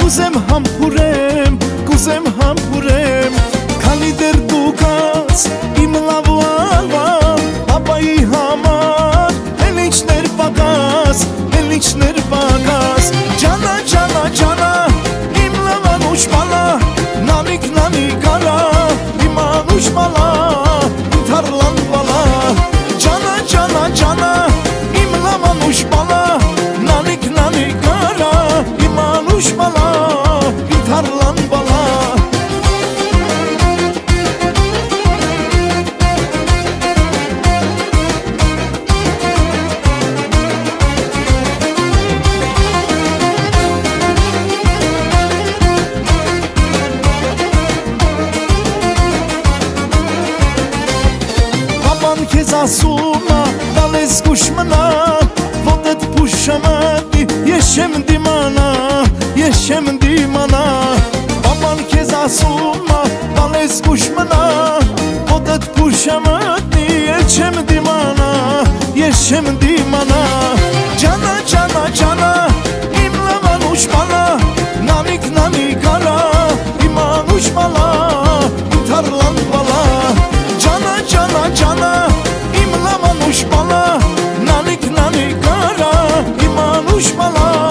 Guzem hampurem, guzem hampurem. imanuş mala, namik namik ara. İmanuş mala, intarlan bala. Cana cana cana, imlamanuş mala, namik namik ara. İmanuş mala, intarlan bala. Zasuma dales kushmana votet pushamati yeshem dimana aman ke zasuma dales kushmana votet pushamati yeshem dimana jana jana jana imlavanush bala namik namik ara imanush bala tarlan bala jana jana jana İmanuş bala, nanik nanik ara. İmanuş bala, intarlan bala.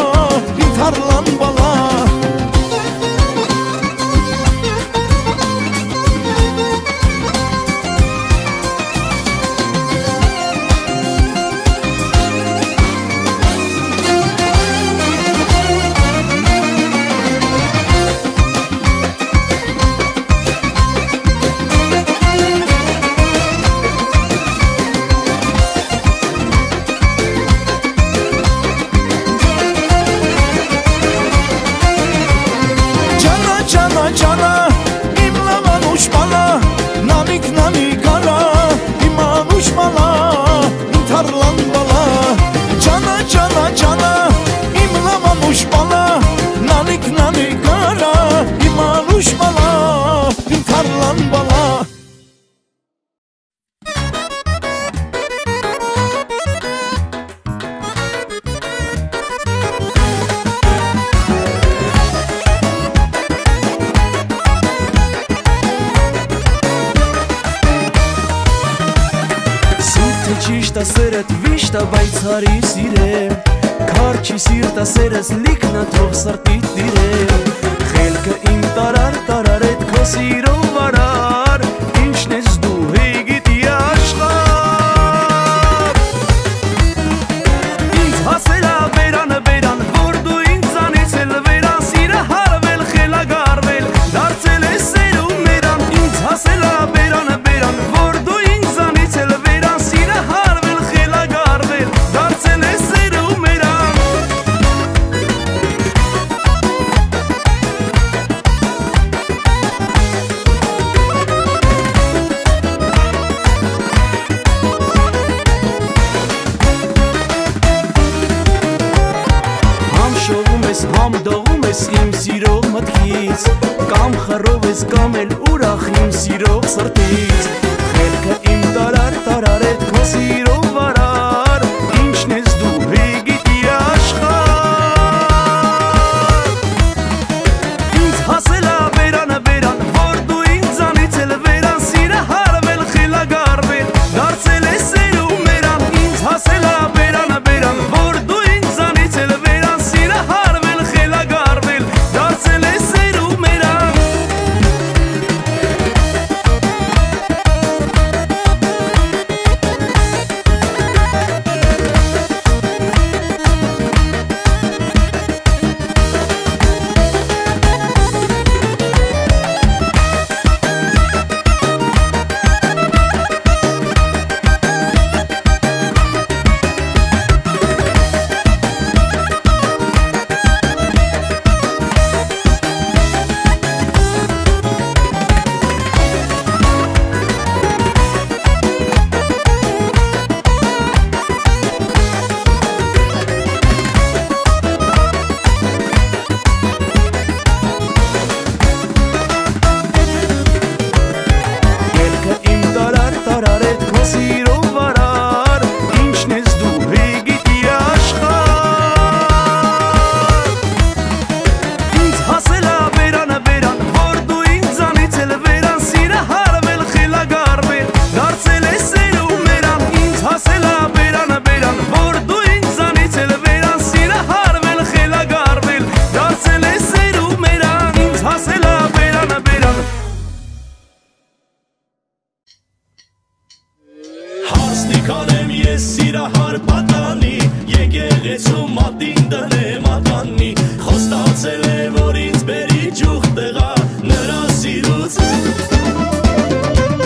սիրահար պատանի, եկեղեցու մատին դնեմ ատանի, խոստացել է, որ ինձ բերի ջուղ տեղա նրա սիրուց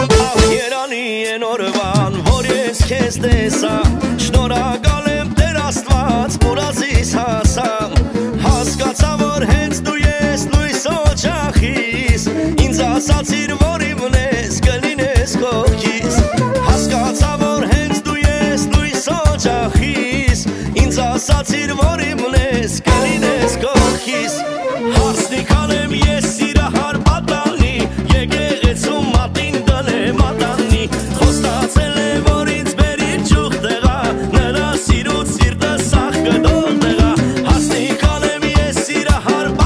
Ախ երանի են օրվան, որ ես քեզ տեսա, շնորհակալ եմ Տեր Աստված, որ ազիս հասան, հասկացա, որ հենց դու ես լույս օջախիս, ինձ ասացիր, որ իվնես կլինես կողքիս Ասացիր, որ իմնես, կլինես կողքիս Հարսնիկան եմ ես սիրահար պատանի Եկեղեցու մատին դնեմ ատանի Խոստացել է, որ ինձ բերի ջուղ տեղա Նրա սիրուց սիրտը սաղ կտող տեղա Հարսնիկան եմ ես սիրահար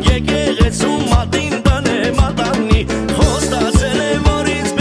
պատանի Եկեղեցու մատին դնեմ ատանի Խոստացել է, որ ինձ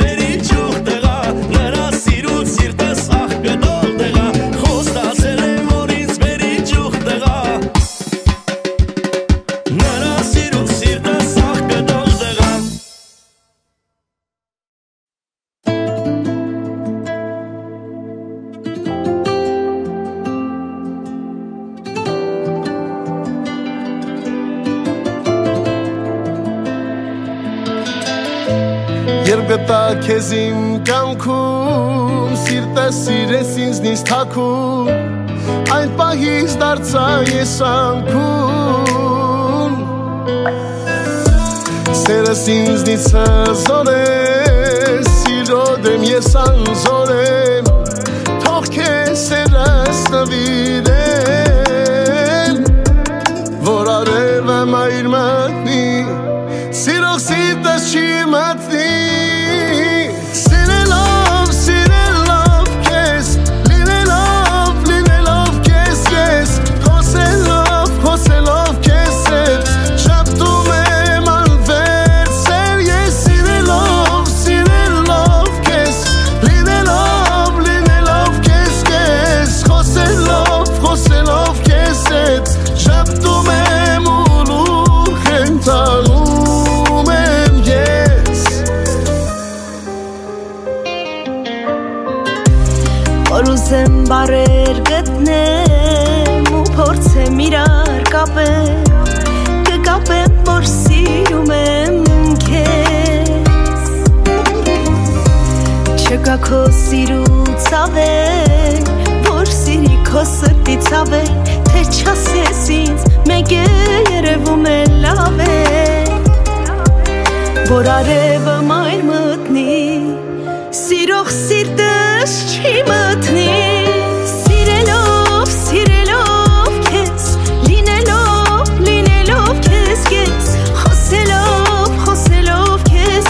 բերի ջուղ տեղա Նրա սիրուց սիրտը սաղ կտող տեղա Քեզին կամքում, սիրտս սիրես ինձնից թաքուն, Այն պահից դարձա ես անքուն Սերս ինձնից հզոր է, սիրոդ եմ ես անզոր եմ, Թող քեզ սերս նվիրեմ, Որ արևը մայր մատնի, սիրող սիրտս չի մատնի Բարեր գտնեմ ու փորձեմ իրար կապեմ Կկապեմ, որ սիրում եմ քեզ Չկա քո սիրուց იცავე ბორსინი ქოსტი ცავე თე ჩასესინს მე გერევუმ ელავე ბორარებ მაინ მტნი სიროხ სირდეს ჩი მტნი სირელოვ სირელოვ ქეს ლინელოვ ლინელოვ ქეს ქეს ხოსელოვ ხოსელოვ ქეს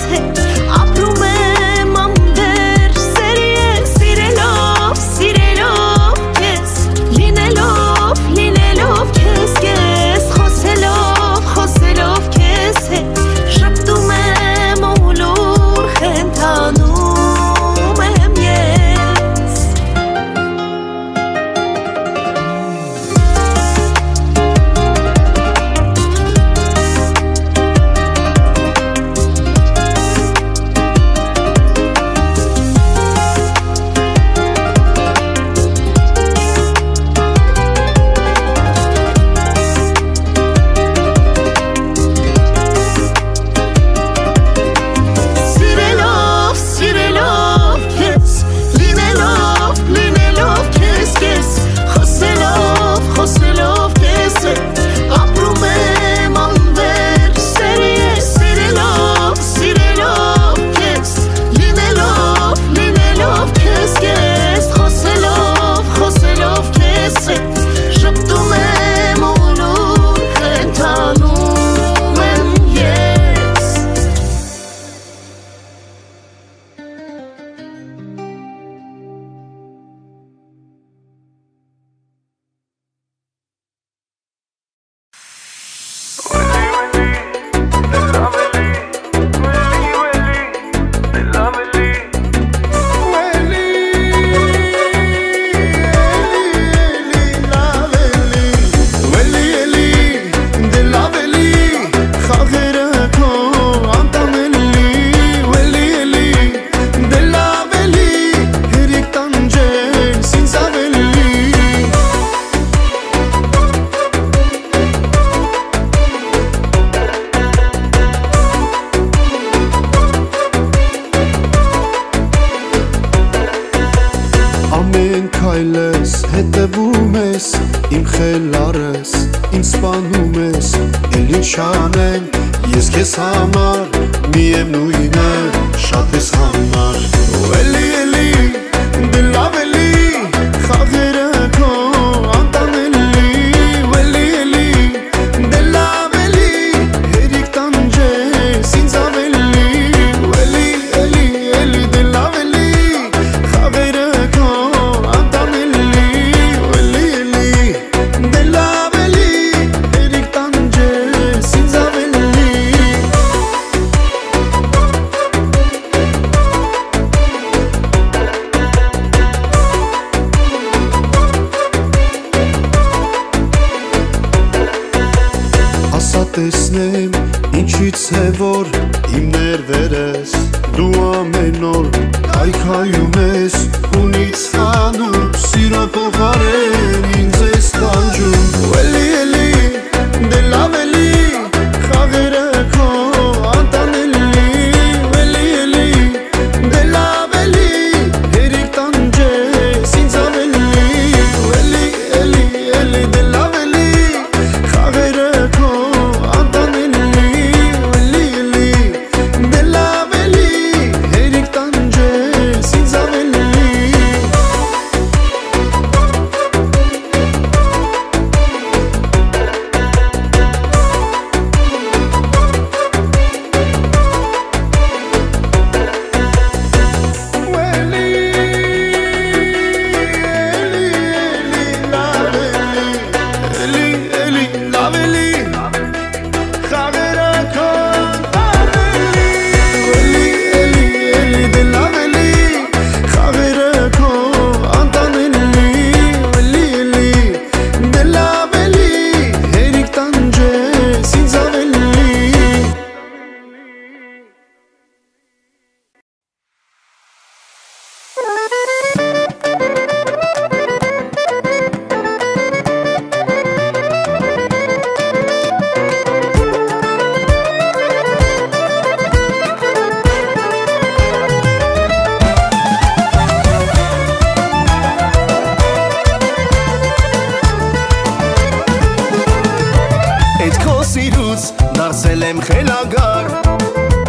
Ասել եմ խելագար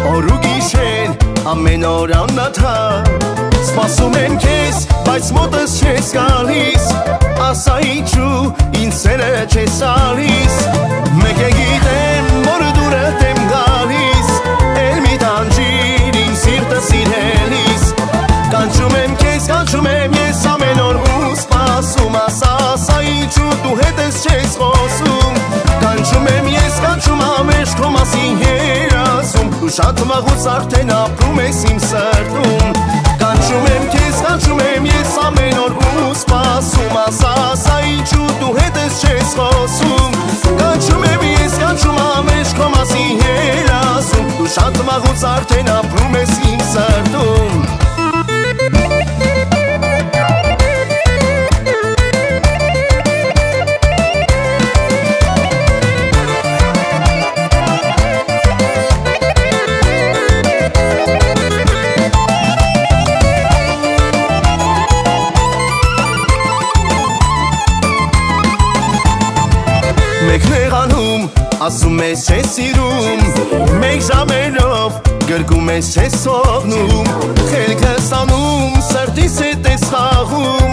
Օրուգի շեն ամեն օր աննաթա Սպասում եմ քեզ բայց մոտս չես գալիս Ասա ինչու ինձ սերը չես ալիս Մեկ է գիտեմ որ դուրդ եմ գալիս Էլ մի տանջիր իմ սիրտը սիրելիս Կանչում եմ քեզ կանչում եմ ես ամեն օր ու սպասում Ասա ասա ինչու դու հետս չես խոսում Կանչում եմ ես կանչում ամեջ քո մասին երազում Դու շատ վաղուց արդեն ապրում ես իմ սրտում Կանչում եմ քեզ կանչում եմ ես ամեն օր ու սպասում Ասա ասա ինչու դու հետս չես խոսում Կանչում եմ ես կանչում ամեջ քո մասին երազում Դու շատ վաղուց արդեն ապրում ես իմ սրտում Ասում ես չես սիրում, մեկ ժամերով գրգում ես չես սողնում Խելքս անում, սրտիս հետ ես խաղում,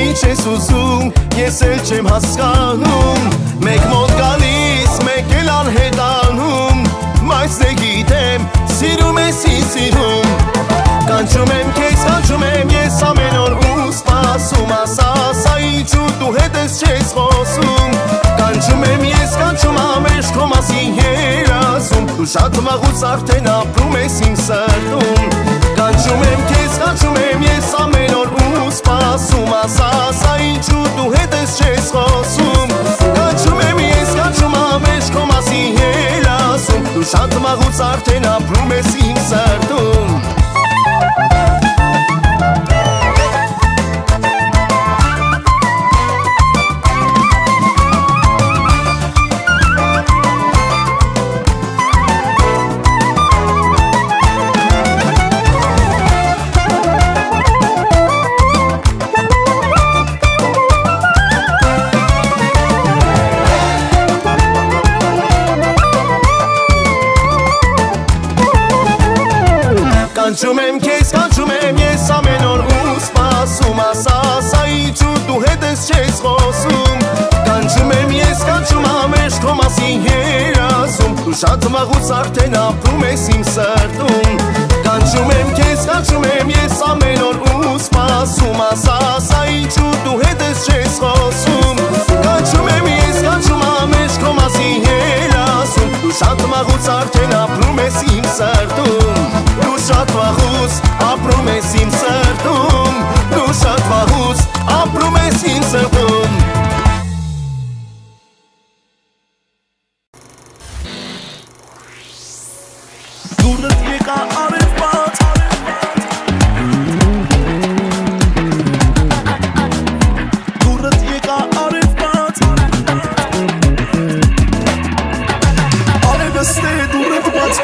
ինչ ես ուզում, ես էլ չեմ հասկանում Մեկ մոտ գալիս, մեկ էլ անհետանում, բայց դե գիտեմ, սիրում ես ինձ սիրում Կանչում եմ քեզ, կանչում եմ ես ամեն օր ու սպասում Ասա, ասա ինչու դու հետս չես խոսում Կանչում եմ ես, կանչում ամեջ քո մասին երազում Դու շատ վաղուց արդեն ապրում ես իմ սրտում Կանչում եմ քեզ, կանչում եմ ես ամեն օր ու սպասում Ասա, ասա ինչու դու հետս չես խոսում Կանչում եմ ես, կանչում ամեջ քո մասին երազում Դու շատ վաղուց արդեն ապրում ես իմ սրտում Կանչում եմ քեզ, կանչում եմ ես ամեն օր ու սպասում Ասա, ասա ինչու դու հետս չես խոսում Կանչում եմ ես, կանչում ամեջ քո մասին երազում Դու շատ վաղուց արդեն ապրում ես իմ սրտում Կանչում եմ քեզ, կանչում եմ ես ամեն օր ու սպասում Ասա, ասա ինչու դու հետս չես խոսում Կանչում եմ ես, կանչում ամեջ քո մասին երազում Դու շատ վաղուց արդեն ապրում ես իմ սրտում Դու շատ վախուս ապրում ես իմ սրտում Դու շատ վախուս ապրում ես իմ սրտում Դուրդ եկա արև բաց Դուրդ եկա արև բաց Արևը ստե դուրդ բաց Durët jeka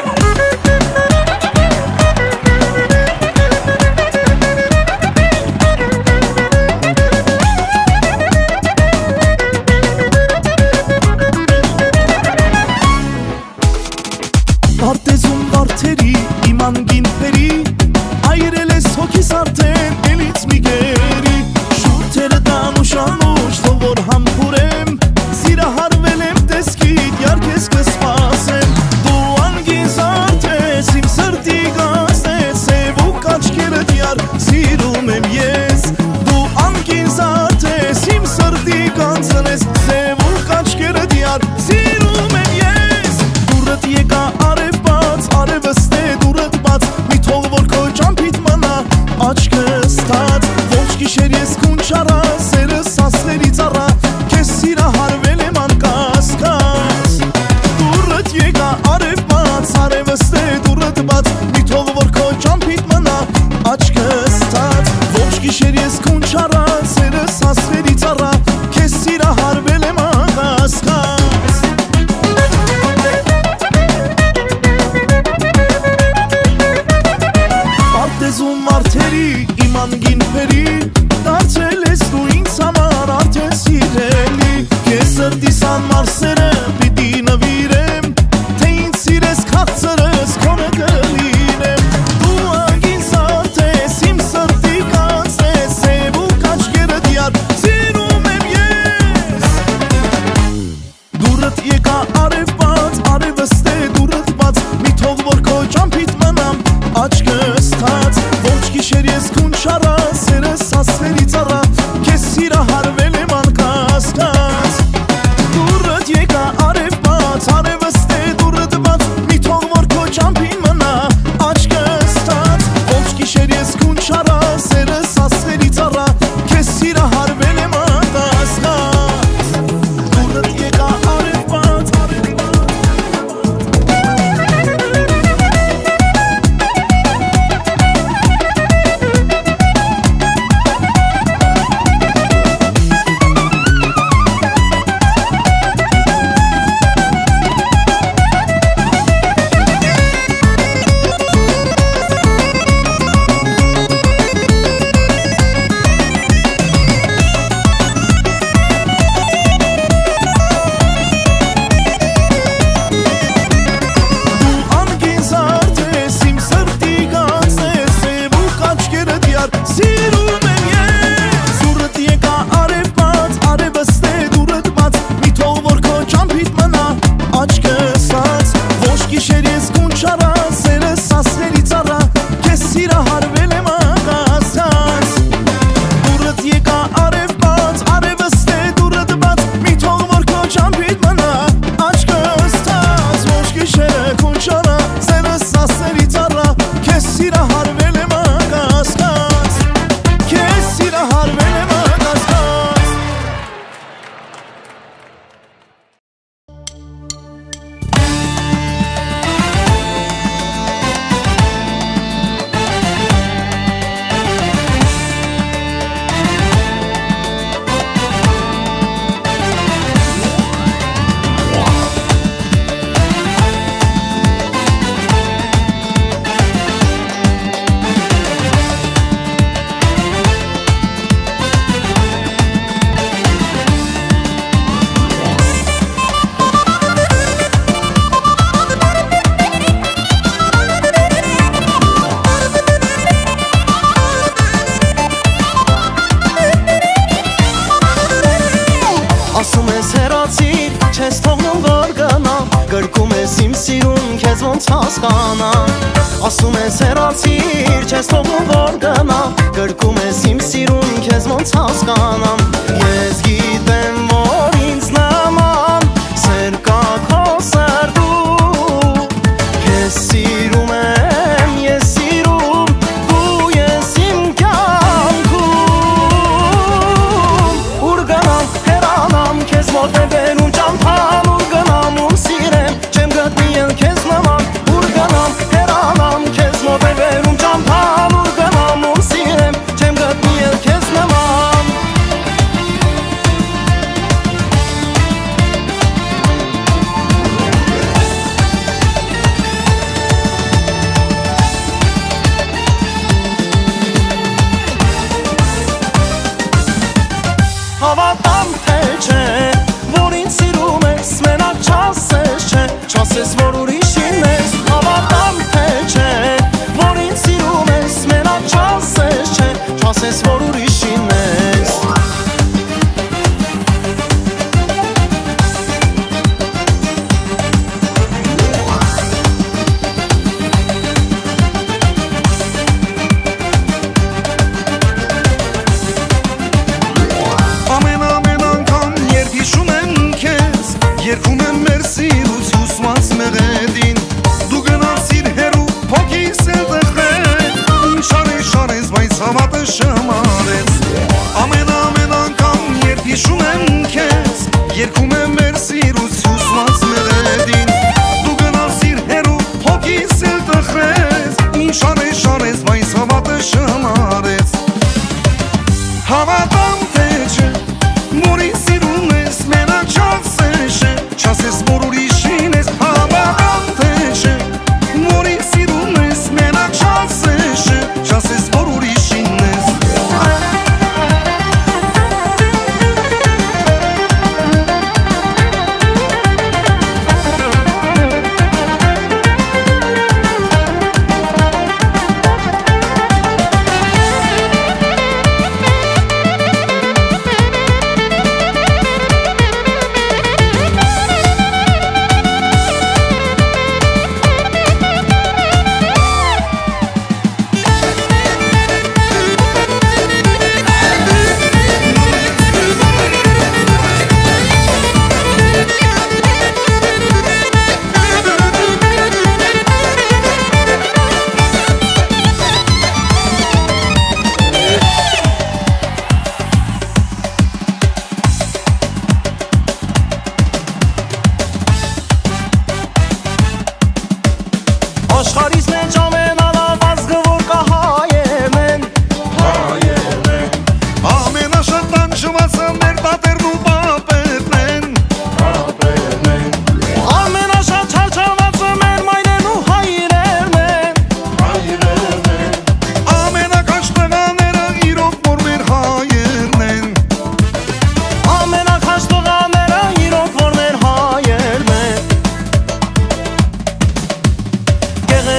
are vëste, durët bac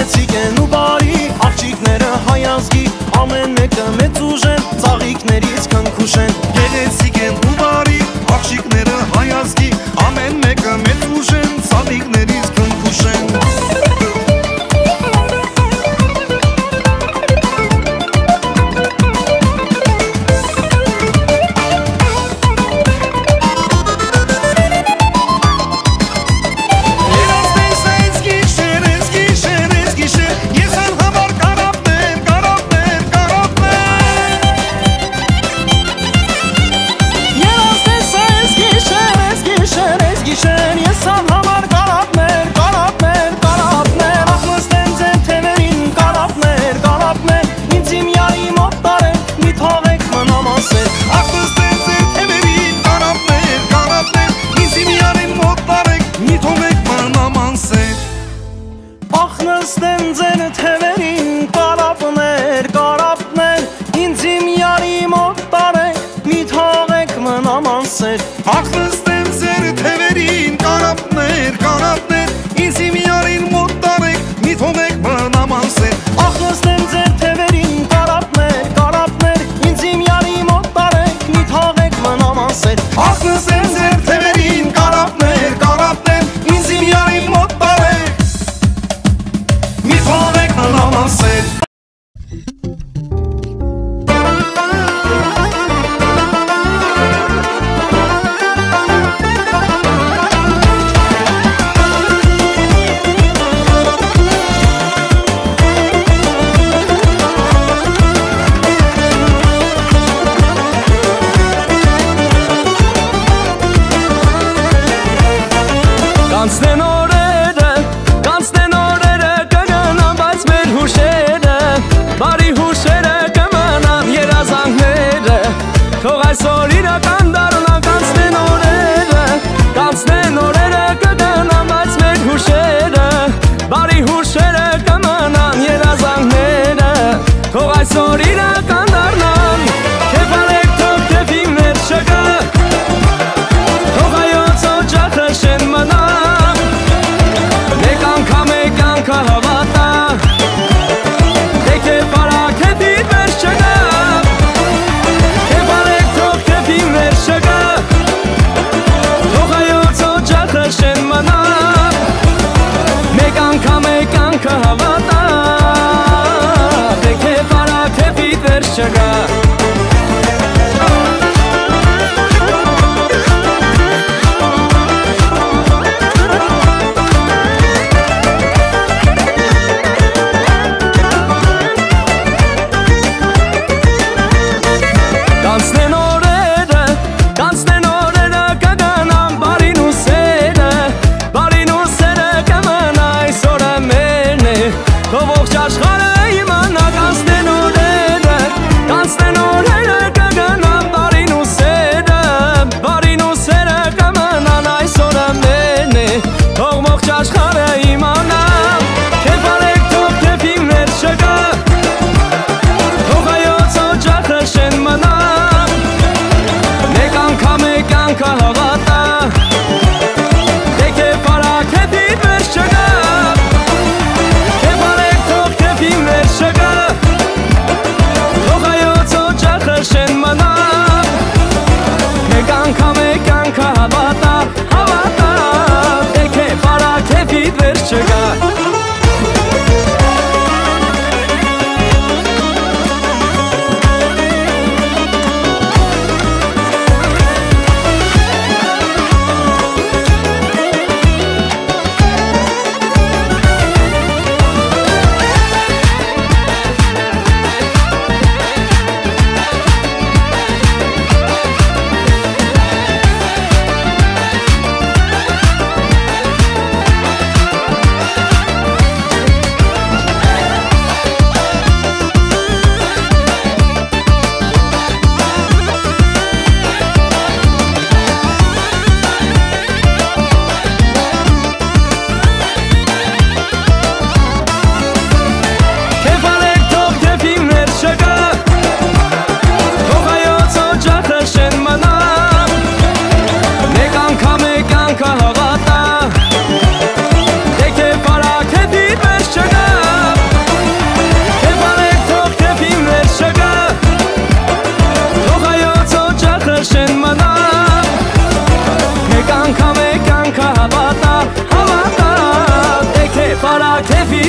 Մեցիկ են ու բարի աղջիկները հայազգի ամեն մեկը մեծ ուժ են ծաղիկներից քնքուշ են Գեղեցիկ են ու բարի աղջիկները հայազգի ամեն մեկը մեծ ուժ են ծաղիկներից քնքուշ են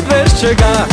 wiesz czeka.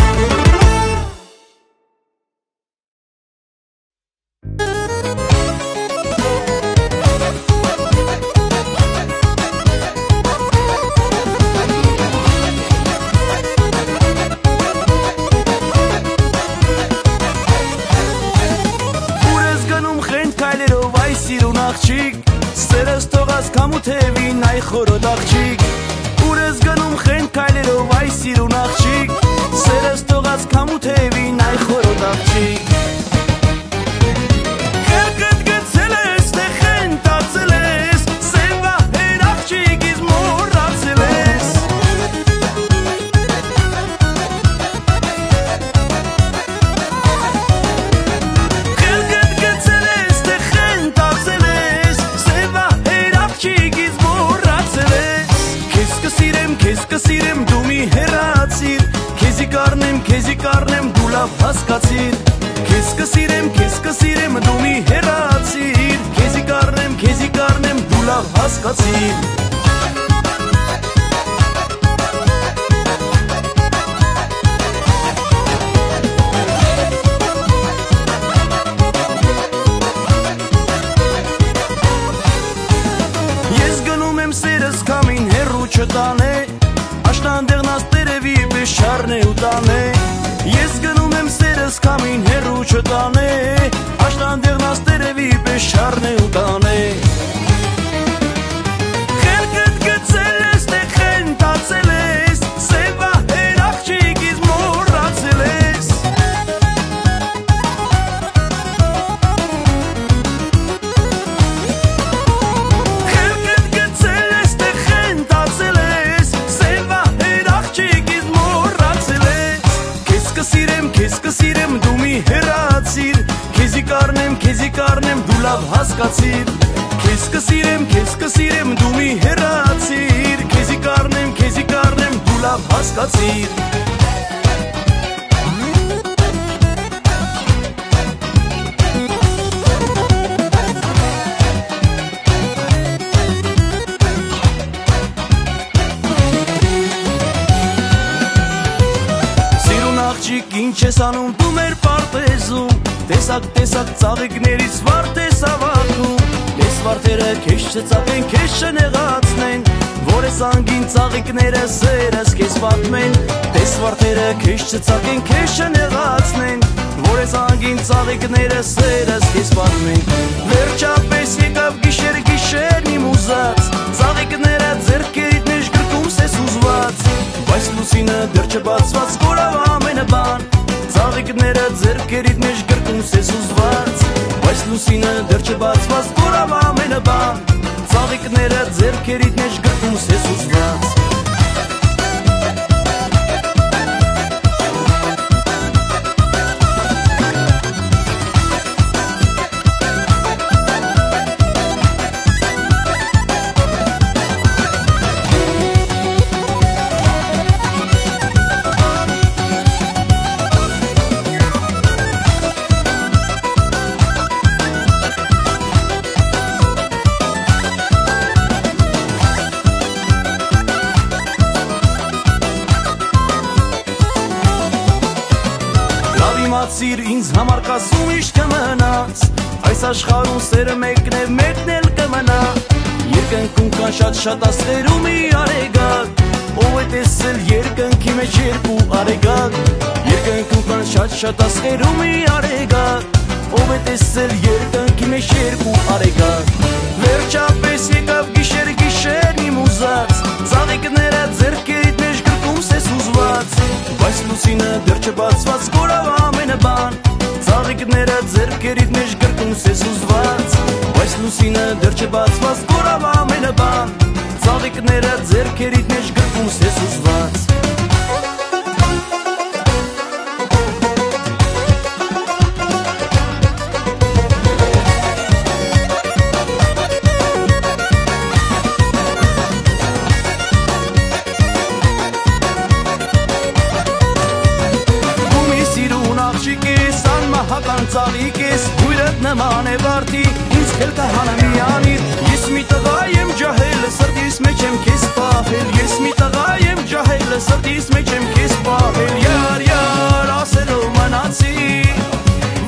صرت اسمي جيم كسبان اليار يار عصر وما نعطسي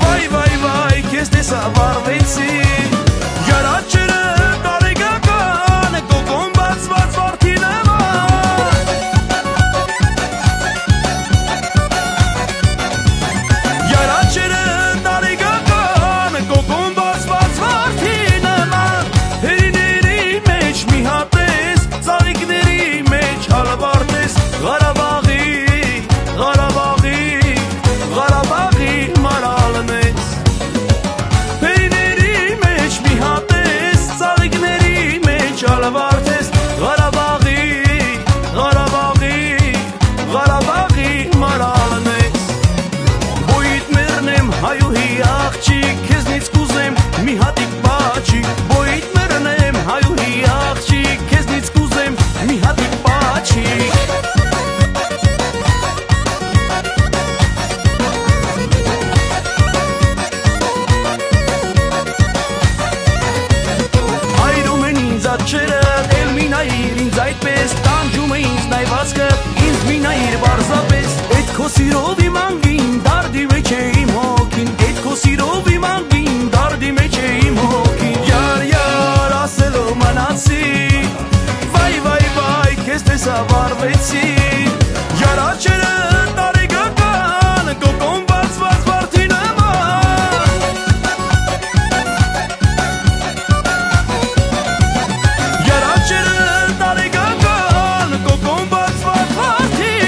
باي باي باي كيس نسا باربيتسي جرات شرب دارقا كانك دوكم بس بس بارتينا مان جرات شرب دارقا كانك دوكم بس بس بارتينا مان هيني ريميش ميهاتس زاريك نريميش على بارتس غرباغي غرباغي غرباغي مرالمي سیروی مانگین دردی میچیم هاکین ات کو سیروی مانگین دردی میچیم هاکین یار یار اصلو مناسی وای وای وای کس تسوار بیتی یار آچرد داریگا کان کو کم باز باز بارتی نما یار آچرد داریگا کان کو کم باز باز بارتی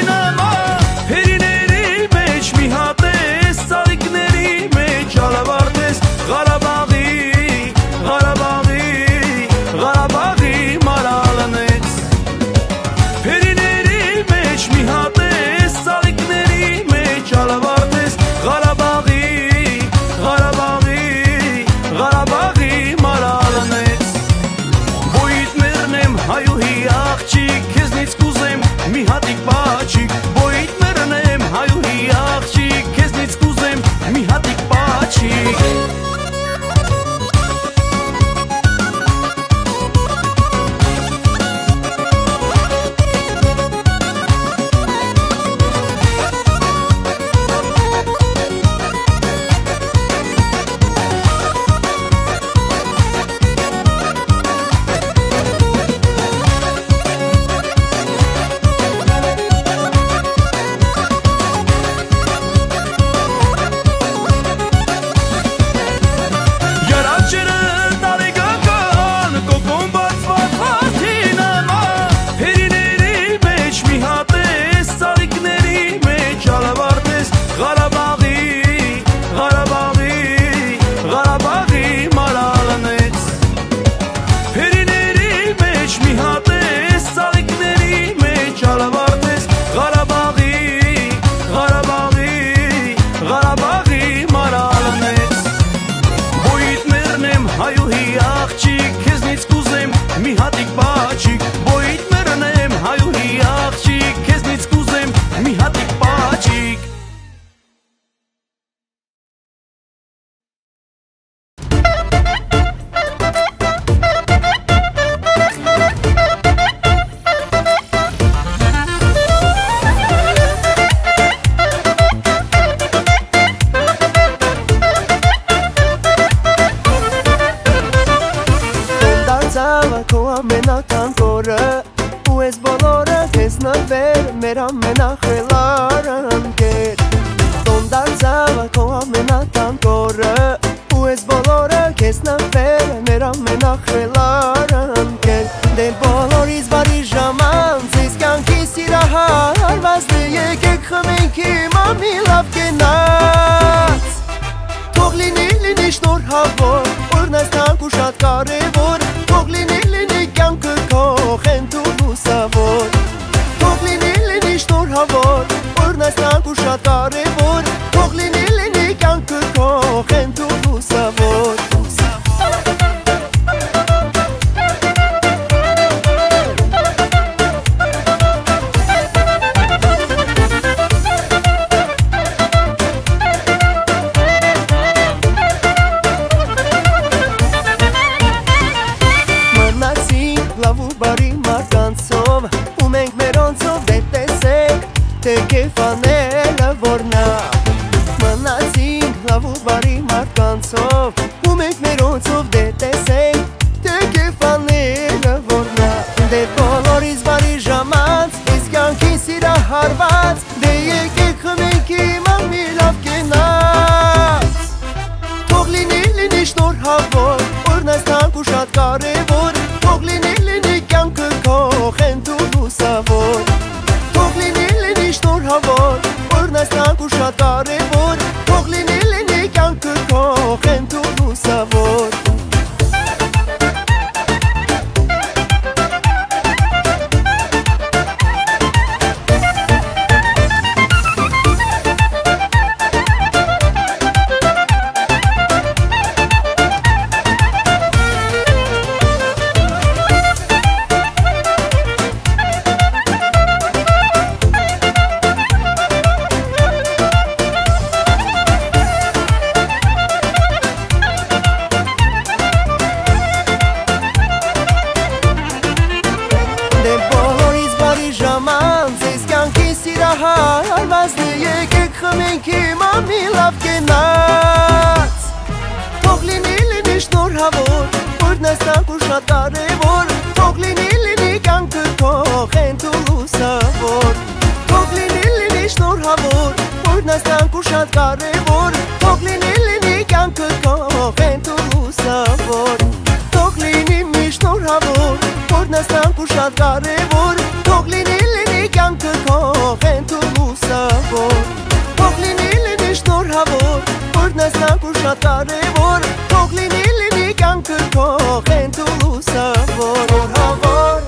Lavu bari markancov, umenk meroncov, dete se هستن گوشاداری بود بغلی نیلینی کن که کاخم تو دو سوار که من میلاب که نات تغلی نیلی نشنور هور برد نستن کشت داره بور تغلی نیلی نیگن که کاخن تو رو سفر تغلی نیلی نشنور هور برد نستن کشت داره بور تغلی نیلی نیگن که کاخن تو رو سفر تغلی نیلی نشنور هور برد نستن کشت داره بور تغلی نیلی نیگن که کاخن تو رو سفر تغلی نیلی نشنور هور برد نستن کشت داره بور تغلی نیلی نیگن که کاخن تو رو سوار هور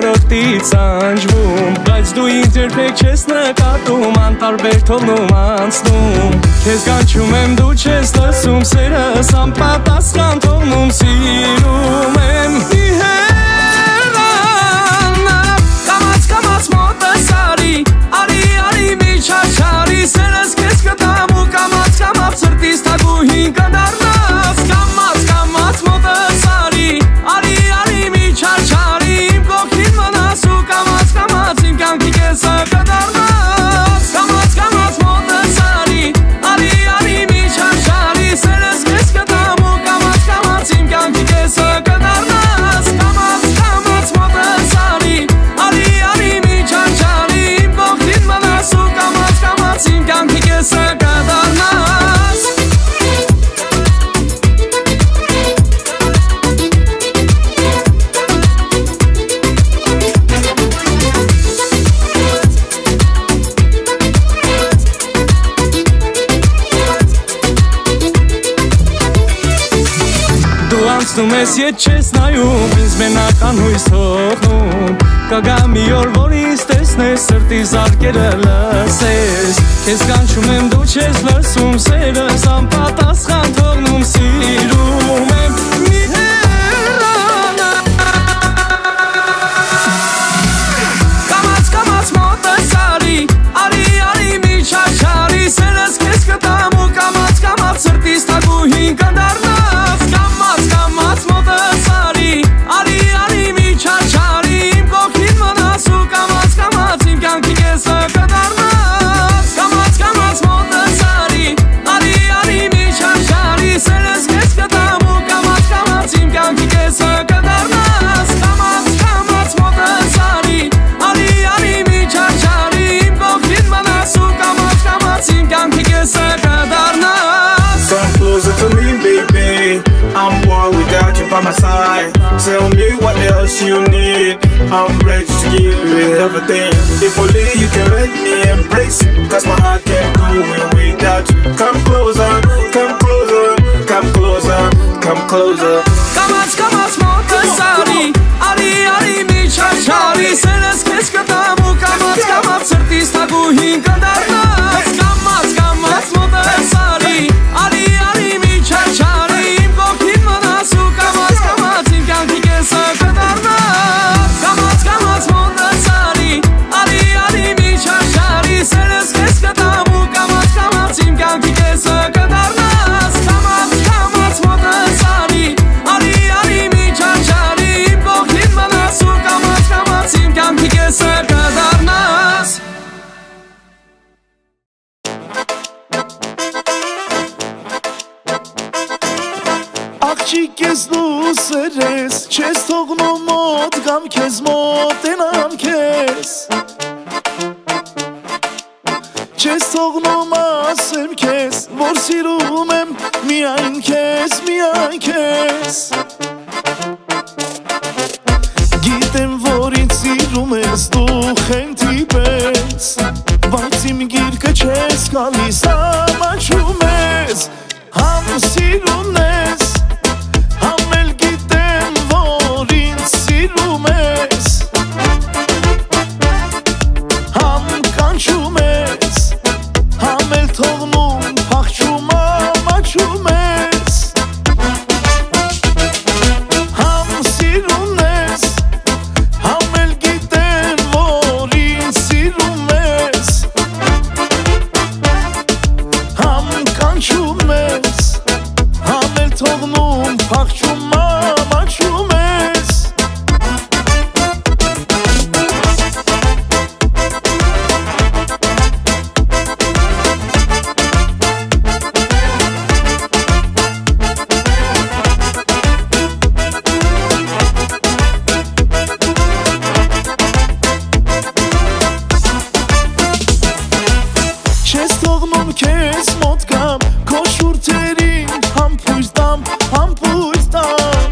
каротит санжвум Гажду интерпек честна катум Антар бертону манснум Кезганчум эм ду честасум Сера сампат асхан тонум Сирум эм Ихэранам Камац камац мота сари Ари ари мичар шари Серас кескатаму Камац камац сртис тагу Хинкадарнас Камац камац мота сари Ари ари мичар шари Ես ետ չես նայում, ինձ մենական հույս հողնում Կգա մի օր, որ ինձ տեսնես, սրտի զարկերը լսես Ես կանչում եմ, դու չես լսում, սերս անպատասխան թողնում Սիրում եմ, մի հեռանա Կամաց, կամաց մոտը սարի, արի, արի միջար շարի Սերս կես կտամ ու կամաց, կամաց սրտիս թագու հին կնդարնա By my side, tell me what else you need. I'm ready to give you everything. If only you can let me embrace it, cause my heart can't do it without you. Come closer, come closer, come closer, come closer. Kamaz, kamaz, mokasari, ari, ari, mi chachari. Seres keskatamu, kamaz, kamaz, sertis tagu hinkandarnas. Kamaz, kamaz, mokasari, ari, ari, mi chachari. Kez luseres, kez togno mod, gam kez mod enam kez. Kez togno masem kez, vor sirumem mian kez, mian kez. Gitem vorin sirumez du hentibez, vaktim girka kez kalisa maçumez, ham sirumez. Kes motkam koşur terin ham pujdam ham pujdam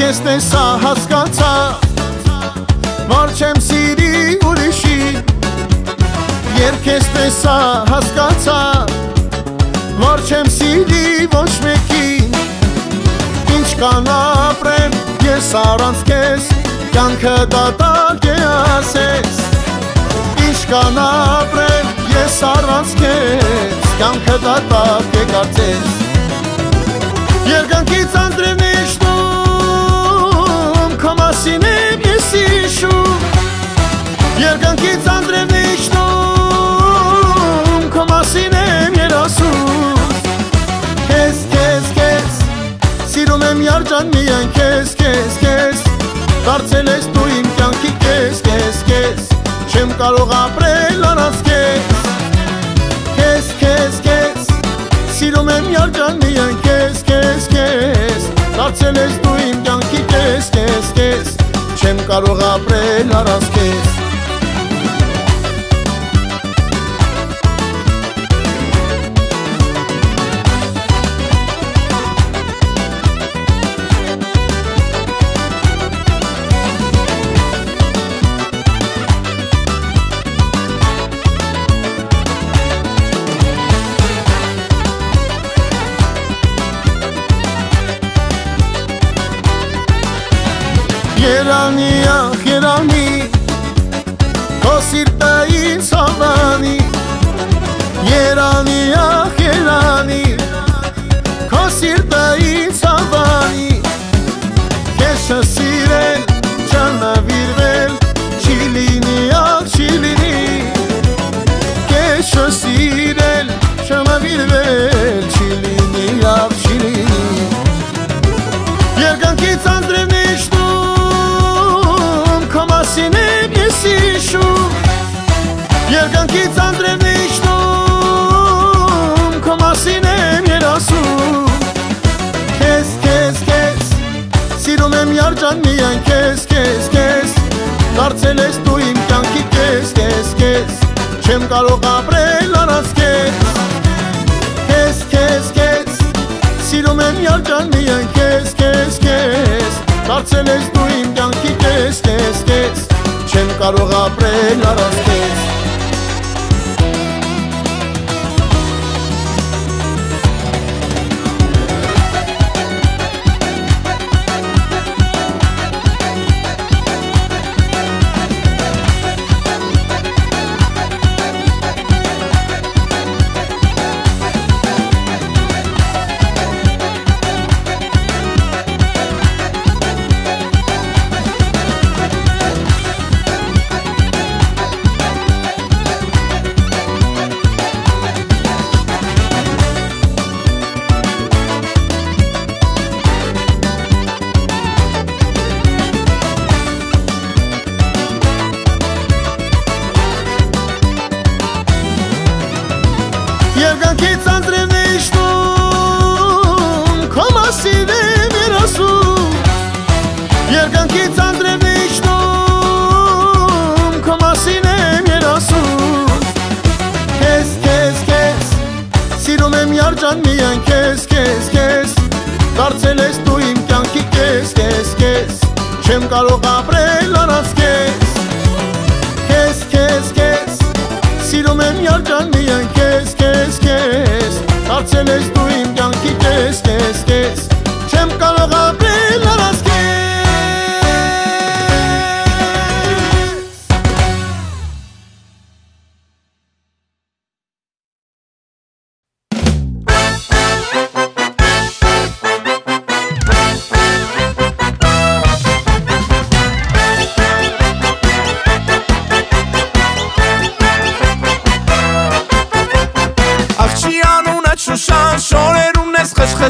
կեստե սա հասկացա, որ չեմ սիրի ուրիշի, երկեստե սա հասկացա, որ չեմ սիրի ոչ մեկի, ինչ կան ապրեմ ես առանց կես, կյանքը դատարկ է ասես, ինչ կան ապրեմ ես առանց կես, կյանքը դատարկ է կարծես, Երկանքից անդրևն է իշտում, քո մասին եմ ես իշում Երկանքից անդրևն է իշտում, քո մասին եմ երասում Քեզ, քեզ, քեզ, սիրում եմ յարջան միայն քեզ, քեզ, քեզ Դարձել ես դու իմ կյանքի քեզ, քեզ, քեզ, չեմ կարող ապրել առանց քեզ Քեզ, քեզ, քեզ, սիրում եմ յարջան միայն քեզ Դարձել ես դու իմ կյանքի կես, կես, կես, չեմ կարող ապրել առանց կես Երանի, ախ, երանի, քո սիրտը ինձ հավանի Երանի, ախ, երանի, քո սիրտը ինձ հավանի Քեզ չսիրել, չանավիրվել, չի լինի, ախ, չի լինի Քեզ չսիրել, չանավիրվել, չի լինի, ախ, չի լինի Երկանքից անդրևն է իշտում Սինեմ ես իշում, երկանքից անդրևն է իշտում, քո մասին եմ երասում Քեզ, քեզ, քեզ, սիրում եմ յարջան միայն քեզ, քեզ, քեզ, դարձել ես դու իմ կյանքի քեզ, քեզ, քեզ, չեմ կարող ապրել առանց քեզ Քեզ, քեզ, քեզ, սիրում եմ յարջան միայն քեզ, քեզ, քեզ, դարձել ես դու իմ կյանքի քեզ, քեզ, քեզ չեմ կարող ապրել առանց քեզ Երկանքից անդրևն է իշտում, քո մասին եմ երասում Երկանքից անդրևն է իշտում, քո մասին եմ երասում Քեզ, քեզ, քեզ, սիրում եմ յարջան միայն քեզ, քեզ, քեզ Դարձել ես դու իմ կյանքի քեզ, քեզ, քեզ, չեմ կարող ապրել առանց քեզ Քեզ, քեզ, քեզ, սիրում եմ յարջան միայն քեզ Դարձել ես դու իմ կյանքի կես, կես, կես, չեմ կարող ապրել առանց քեզ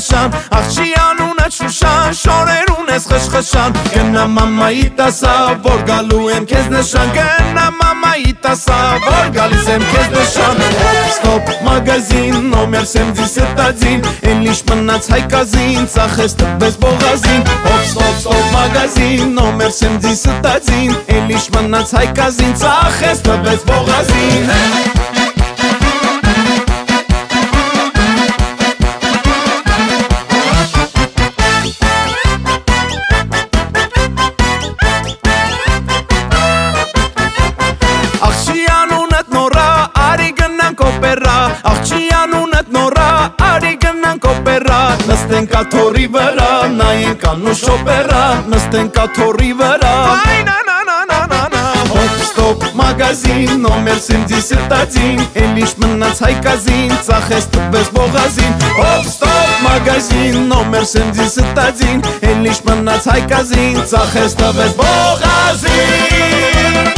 Աղջի անունը Շուշան, շորերուն ես խշխշան Գնա մամայիդ ասա, որ գալու եմ քեզ նշան Գնա մամայիդ ասա, որ գալիս եմ քեզ նշան Ստոպ մագազին, օմյարսեմ ձիս ըտածին Են լիշ մնաց հայկազին, ծախես տպվես բողազին Հոպ, ստոպ, ստոպ մագազին, օմյարսեմ ձիս ըտածին Են լիշ մնաց հայկազին, ծախես տպվես բողազին Նստենքա թորի վրա, նայենք անուշ օպերա, նստենքա թորի վրա Հոպ ստոպ մագազին, նոմեր սիմձի սրտածին, էլ ինչ մնաց հայկազին, ծախես տպվես բողազին Հոպ ստոպ մագազին, նոմեր սիմձի սրտածին, էլ ինչ մնաց հայկազին, ծախես տպվես բողազին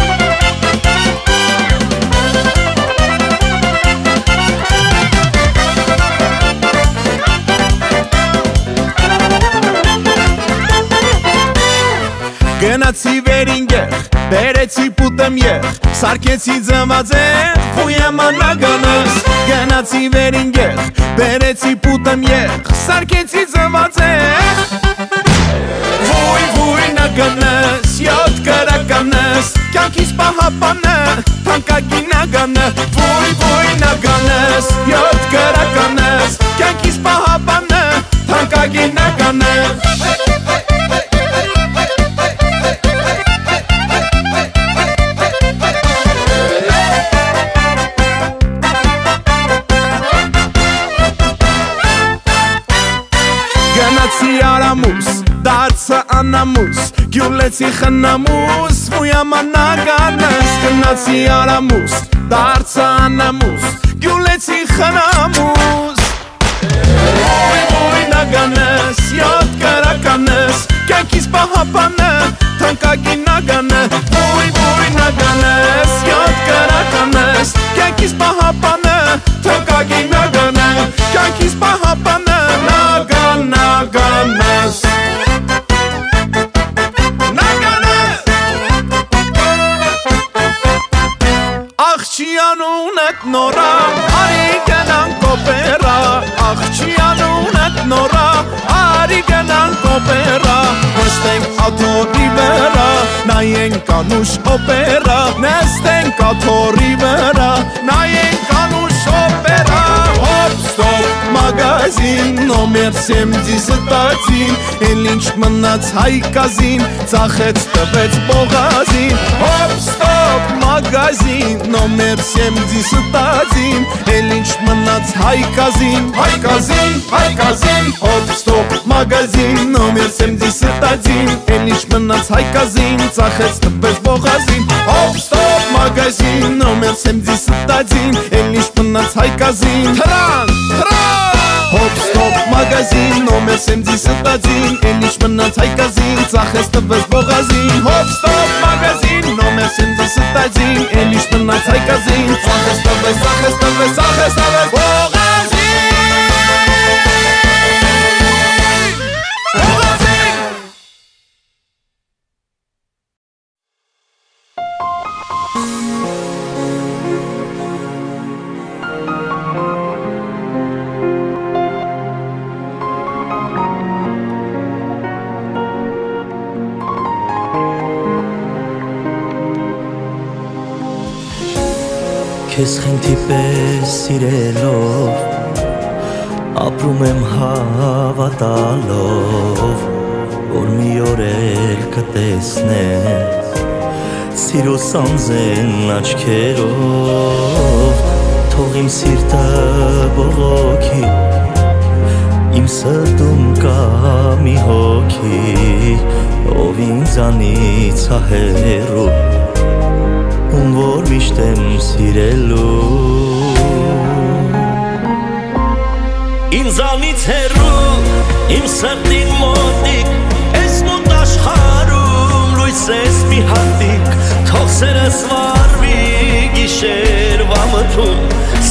Գնացի վերինգեղ, բերեցի պուտմեղ, սարկեցի ձմածեղ, վույեմ անագանս Գնացի վերինգեղ, բերեցի պուտմեղ, սարկեցի ձմածեղ Վույ, վույ նագանս, յոտ կրականս, կյանքիս պահապանը, թանկագին ագանը Վույ, վույ նագանս, յոտ կրականս, կյանքիս պահապանը, թանկագին ագանը Գնացի արամուս, դարձը անամուս, գյուլեցի խնամուս, վույամանագանս Գնացի արամուս, դարձը անամուս, գյուլեցի խնամուս Վույ, վույ նագանս, յոտ կրականս, կյանքիս պահապանը, թանկագին ագանը Վույ, վույ նագանս, յոտ կրականս, կյանքիս պահապանը, թանկագին ագանը Կյանքիս պահապանը Naganas Naganas Akhchianunet nora Ariganan kopera Akhchianunet nora Ariganan kopera Nesten katori vera Nayen kanush opera Nesten katori vera Nayen kanush opera Hop stop magazin Նոմեր սեմձի ստացին, էլ ինչ մնաց հայկազին, ծախեց տվեց բողազին Հոպ ստոպ մագազին, նոմեր սեմձի ստացին, էլ ինչ մնաց հայկազին, հայկազին, հայկազին Հոպ ստոպ մագազին, նոմեր սեմձի ստացին, էլ ինչ մնաց հայկազին, ծախեց տվեց բողազին Հոպ ստոպ մագազին, նոմեր սեմձի ստացին, էլ ինչ մնաց հայկազին Հրան, հրան Հոպ ստոպ մագազին, նոմեր սեմձի ստացին, էլ ինչ մնաց հայկազին, ծախես տվեց բողազին Հոպ ստոպ մագազին, նոմեր սեմձի ստացին, էլ ինչ մնաց հայկազին, ծախես տվեց, ծախես տվեց, ծախես տվեց բողազին Բողազին Ես խենթի պես սիրելով, ապրում եմ հավատալով, որ մի օր էլ կտեսնեմ, սիրո սանձեն աչքերով Թող իմ սիրտը բողոքի, իմ ստում կա մի հոգի, ով ինձանից հեռու Ում որ միշտ եմ սիրելու Ինձանից հեռու, իմ սրտին մոտիկ Ես մոտ աշխարում լույս ես մի հատիկ Թող սերս վարվի գիշերվա մթում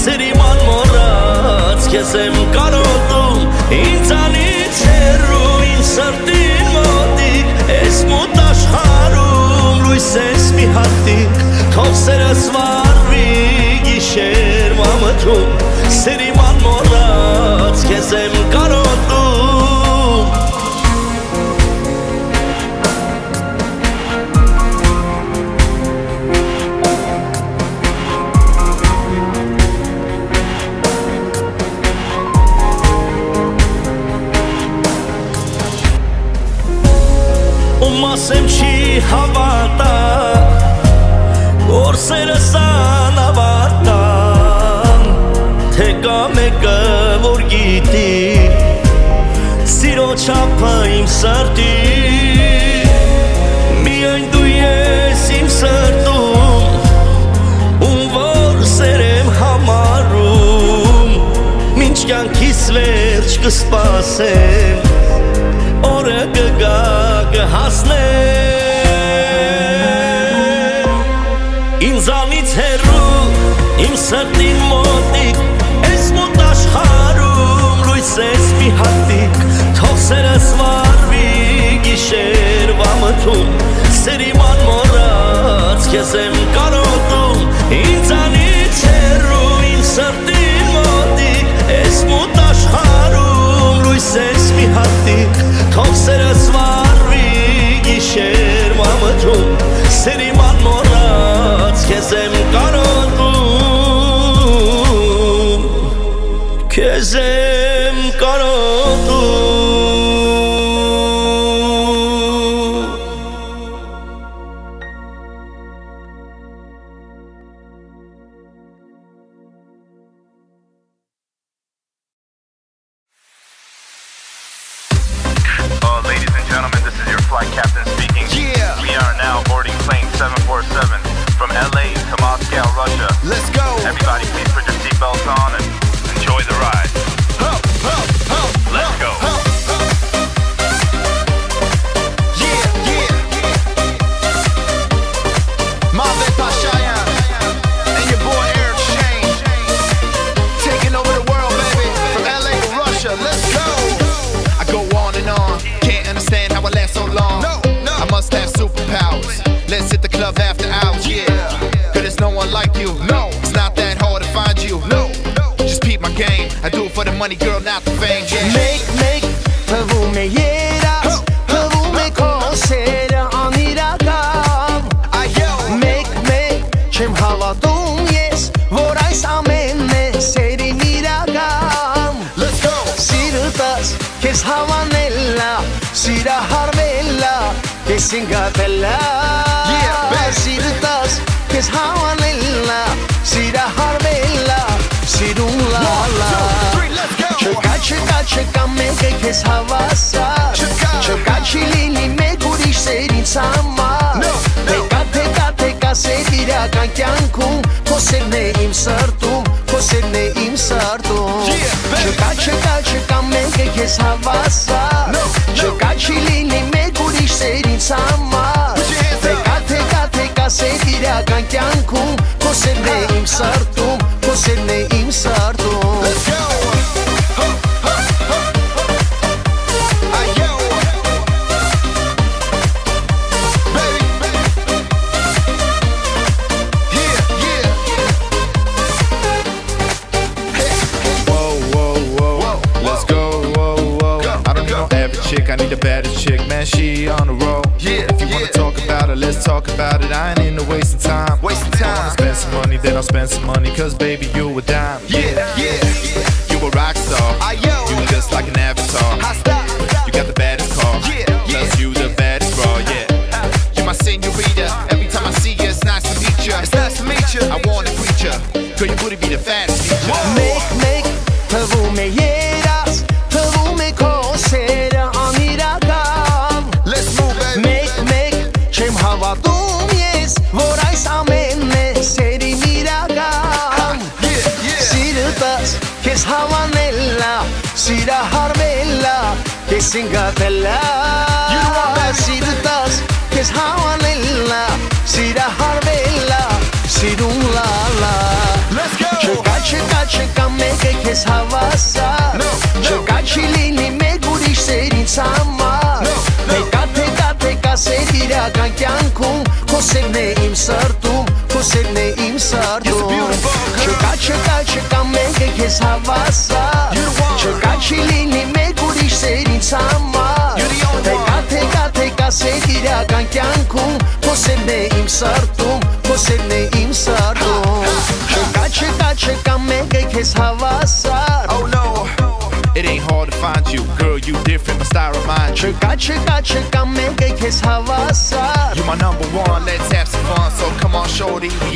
Սերիմ անմորած ես եմ կարոտում Ինձանից հեռու, իմ սրտին մոտիկ Ես մոտ աշխարում լույս ես մի հատիկ Թող սերս վարվի գիշեր մամթում Սերիմ անմորած կեզ եմ կարոտում Ում ասեմ չի հավատա Որսերը սան ավարտան, թե կա մեկը, որ գիտի vaim s-ar ti mi-ai duiesim s-ar tum un vor serem hamarum minci kis verci kis pasem ora gaga hasnem inzanic heru im s-artin motik es mot ashharum luis es pihatik سرس واربی گیشر و متون سریمان مراد که زم کردم این زنی چه رو این سرتی مادی اسمو داش خارم روی سس میهاتی تو سرس واربی گیشر و متون سریمان مراد که زم کردم که زم کردم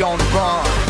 on the run.